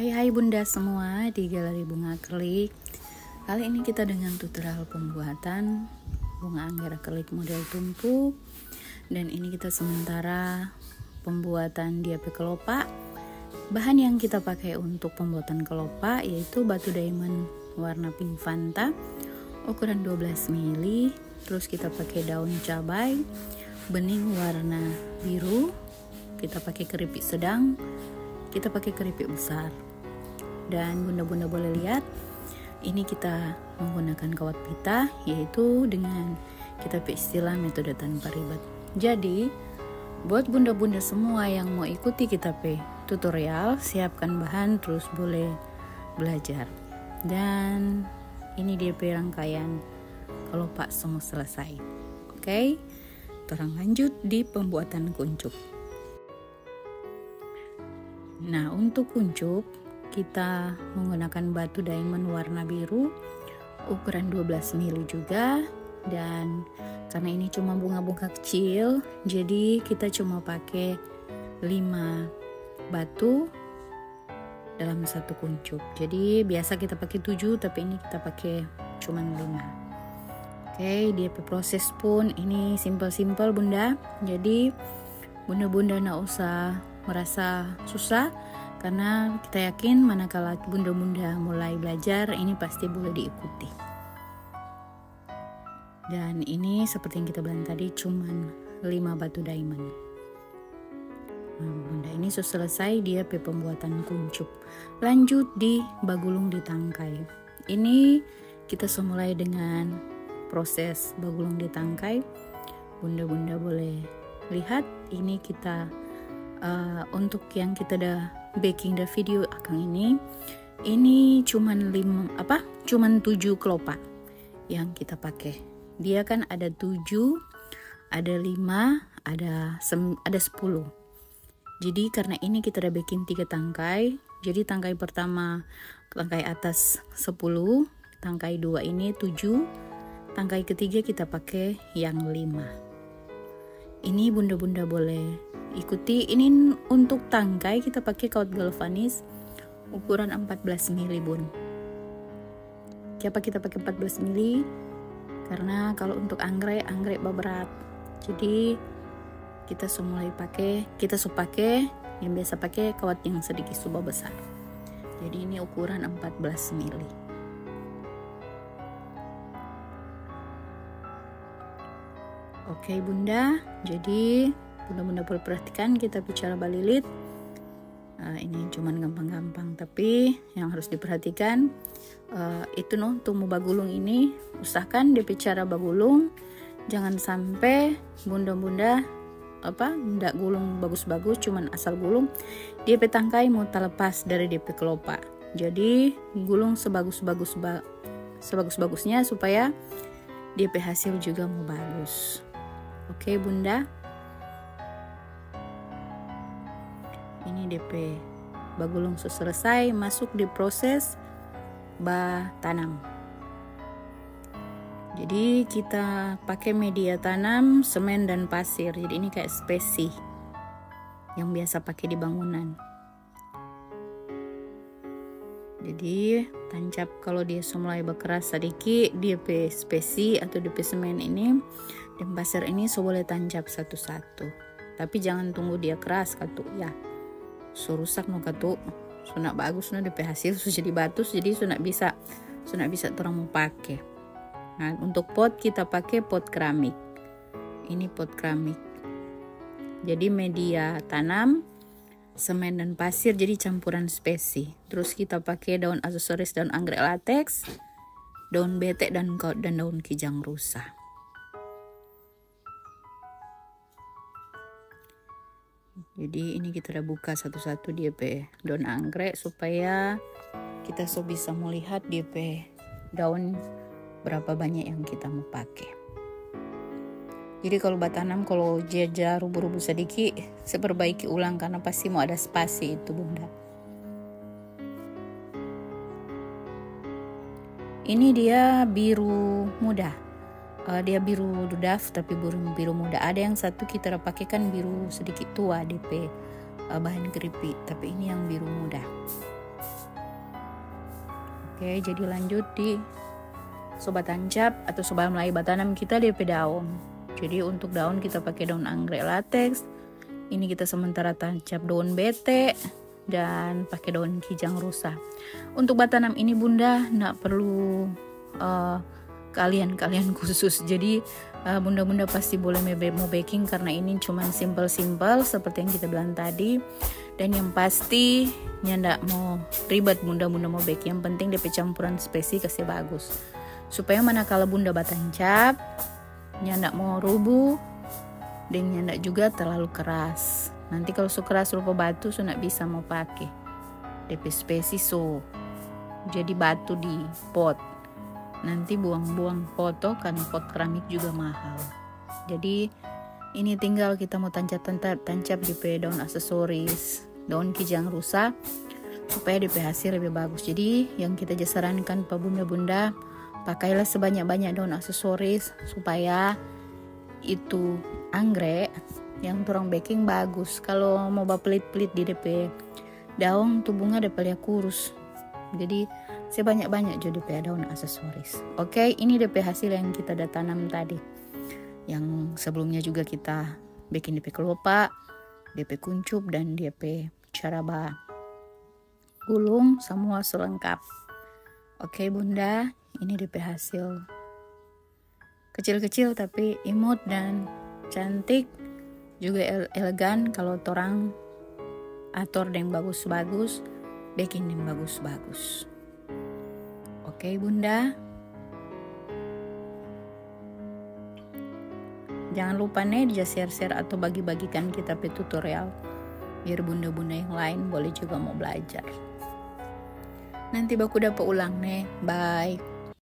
Hai bunda semua di Galeri Bunga Akrilik. Kali ini kita dengan tutorial pembuatan bunga anggrek akrilik model tumpu. Dan ini kita sementara pembuatan dia kelopak. Bahan yang kita pakai untuk pembuatan kelopak yaitu batu diamond warna pink Fanta ukuran 12 mili. Terus kita pakai daun cabai bening warna biru. Kita pakai keripik sedang, kita pakai keripik besar. Dan bunda-bunda boleh lihat, ini kita menggunakan kawat pita, yaitu dengan kita istilah metode tanpa ribet. Jadi, buat bunda-bunda semua yang mau ikuti kita tutorial, siapkan bahan terus boleh belajar. Dan ini dia rangkaian kelopak semua selesai. Oke, terang lanjut di pembuatan kuncup. Nah, untuk kuncup kita menggunakan batu diamond warna biru ukuran 12 mili juga, dan karena ini cuma bunga-bunga kecil jadi kita cuma pakai 5 batu dalam satu kuncup. Jadi biasa kita pakai 7 tapi ini kita pakai cuma 5. Oke, dia proses pun ini simpel-simpel bunda. Jadi bunda-bunda nggak usah merasa susah, karena kita yakin manakala bunda-bunda mulai belajar ini pasti boleh diikuti. Dan ini seperti yang kita bilang tadi cuman 5 batu diamond. Nah, bunda ini selesai dia pembuatan kuncup. Lanjut di bagulung di tangkai. Ini kita mulai dengan proses bagulung di tangkai. Bunda-bunda boleh lihat ini kita untuk yang kita baking the video akang ini cuman 7 kelopak yang kita pakai. Dia kan ada 7, ada 5, ada 10. Jadi karena ini kita baking 3 tangkai, jadi tangkai pertama tangkai atas 10, tangkai 2 ini 7, tangkai ketiga kita pakai yang 5. Ini bunda-bunda boleh ikuti. Ini untuk tangkai kita pakai kawat galvanis ukuran 14 mili bun. Kenapa kita pakai 14 mili? Karena kalau untuk anggrek berat. Jadi kita mulai pakai, yang biasa pakai kawat yang sedikit suba besar. Jadi ini ukuran 14 mili. Oke bunda, jadi bunda-bunda boleh perhatikan kita bicara balilit. Ini cuman gampang-gampang, tapi yang harus diperhatikan itu untuk bagulung ini usahakan bicara bagulung, jangan sampai bunda-bunda ndak gulung bagus-bagus cuman asal gulung. Dia tangkai mau terlepas dari DP kelopak. Jadi gulung sebagus-bagusnya supaya DP hasil juga mau bagus. Oke, bunda. Ini DP bagulung selesai, masuk di proses tanam. Jadi kita pakai media tanam semen dan pasir. Jadi ini kayak spesi yang biasa pakai di bangunan. Jadi tancap kalau dia mulai berkeras sedikit, DP spesi atau DP semen ini dan pasir ini boleh tancap satu-satu. Tapi jangan tunggu dia keras katuk ya. So rusak no katuk, so nak bagus no DP hasil, so jadi batu, jadi so nak bisa terang mau pakai. Nah, untuk pot kita pakai pot keramik. Ini pot keramik. Jadi media tanam, semen dan pasir jadi campuran spesi. Terus kita pakai daun aksesoris, daun anggrek latex, daun betek dan daun kijang rusa. Jadi ini kita buka satu-satu DP daun anggrek supaya kita bisa melihat DP daun berapa banyak yang kita mau pakai. Jadi kalau batanam kalau jajar rubu-rubu sedikit, seperbaiki ulang karena pasti mau ada spasi itu bunda. Ini dia biru muda. Dia biru dudaf tapi biru muda. Ada yang satu kita pakai kan biru sedikit tua DP bahan keripik, tapi ini yang biru muda. Oke, jadi lanjut di sobat tancap atau sobat melayba tanam kita DP daun. Jadi untuk daun kita pakai daun anggrek latex. Ini kita sementara tancap daun bete dan pakai daun kijang rusa. Untuk batanam ini bunda nggak perlu kalian khusus. Jadi bunda-bunda pasti boleh mau baking karena ini cuman simple seperti yang kita bilang tadi. Dan yang pasti nyandak mau ribet bunda-bunda mau baking. Yang penting DP campuran spesies kasih bagus. Supaya manakala bunda batancap, nyandak mau rubuh, dan nyandak juga terlalu keras. Nanti kalau su keras rupa batu, su nak bisa mau pakai DP spesies so. Jadi batu di pot. Nanti buang-buang foto karena pot keramik juga mahal. Jadi ini tinggal kita mau tancap DP daun aksesoris, daun kijang rusa, supaya DP hasil lebih bagus. Jadi yang kita sarankan ke bunda-bunda, pakailah sebanyak-banyak daun aksesoris supaya itu anggrek yang turang baking bagus. Kalau mau bapelit-pelit di DP daun, tubuhnya ada pelihak kurus. Jadi sebanyak-banyak juga DP daun aksesoris. Oke, ini DP hasil yang kita udah tanam tadi. Yang sebelumnya juga kita bikin DP kelopak, DP kuncup, dan DP caraba gulung, semua selengkap. Oke bunda, ini DP hasil kecil-kecil tapi imut dan cantik, juga elegan kalau torang atur yang bagus-bagus, baking yang bagus-bagus. Oke bunda, jangan lupa nih di share atau bagi-bagikan kita tutorial biar bunda-bunda yang lain boleh juga mau belajar. Nanti baku dapat ulang nih. Bye.